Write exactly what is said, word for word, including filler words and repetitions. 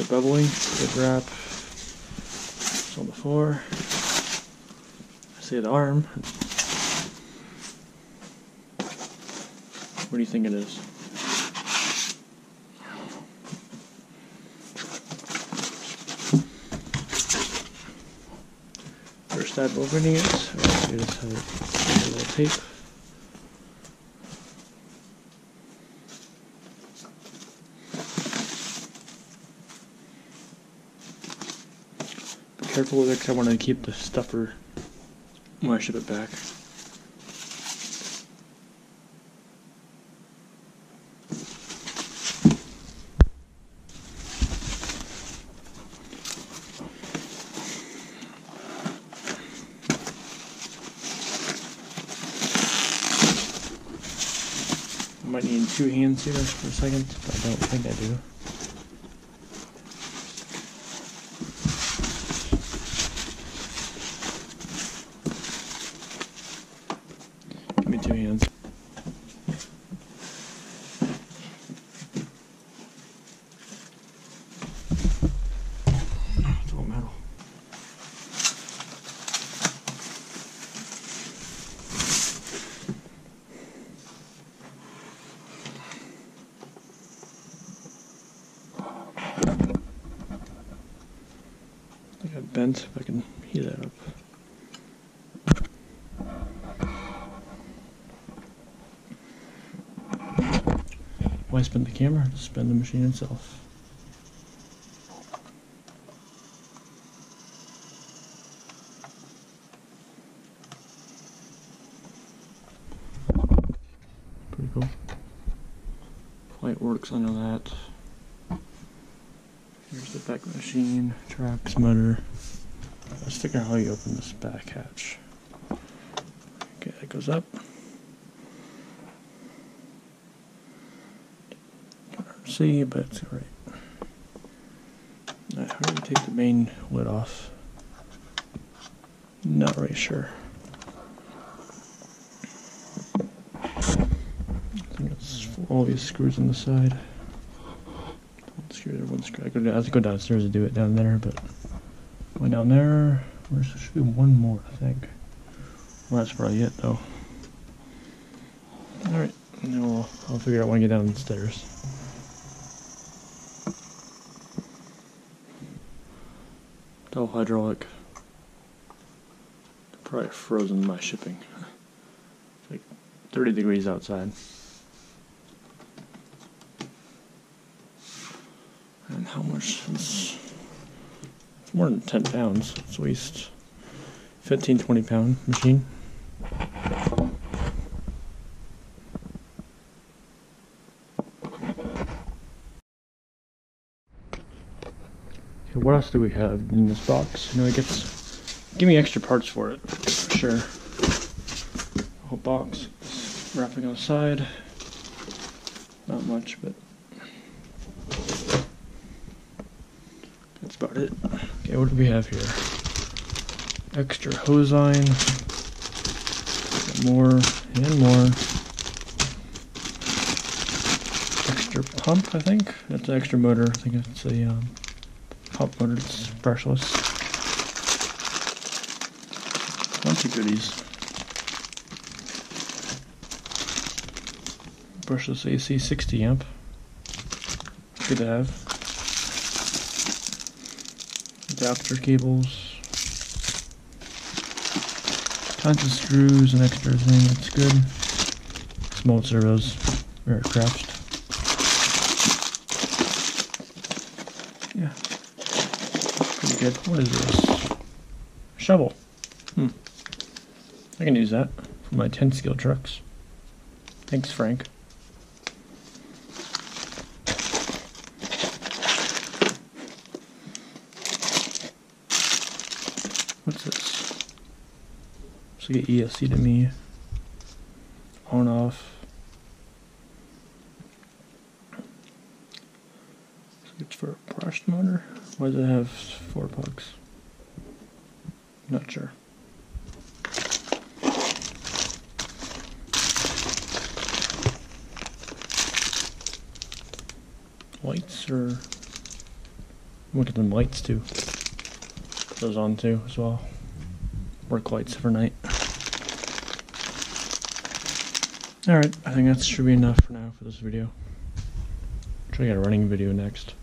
Good bubbling, good wrap. It's on the floor. I see an arm. What do you think it is? First time opening it, we just have a little tape. Be careful with it because I want to keep the stuffer when I ship it back. I might need two hands here for a second, but I don't think I do. Give me two hands. It's all metal. I think I bent, if I can heat that up. Why spin the camera? Just spin the machine itself. Pretty cool. Light works under that. Here's the back machine, tracks, motor. Let's figure out how you open this back hatch. Okay, that goes up. Can't hard to see, but it's alright. How do we take the main lid off? Not really sure. I think it's all these screws on the side. One screw. I could have to go downstairs and do it down there, but going down there, there should be one more, I think. Well, that's probably it, though. Alright, now I'll, I'll figure out when I get downstairs. It's all hydraulic. Probably frozen my shipping. It's like thirty degrees outside. And how much? It's more than ten pounds. It's at least fifteen, twenty pound machine. Okay, what else do we have in this box? You know, it gets, give me extra parts for it, for sure. The whole box, wrapping on the side. Not much, but about it. Okay, what do we have here? Extra hose line, more and more. Extra pump, I think. That's an extra motor. I think it's a um, pump motor. It's brushless. Bunch of goodies. Brushless A C sixty amp. Good to have. Adapter cables, tons of screws and extra thing. That's good. Small servos, very craft. Yeah, pretty good. What is this? Shovel. Hmm. I can use that for my ten scale trucks. Thanks, Frank. What's this? It's like an E S C to me. On off. So it's for a brush motor? Why does it have four plugs? Not sure. Lights or What are them lights do? Put those on too as well. Work lights for night. Alright, I think that should be enough for now for this video. I'll try to get a running video next.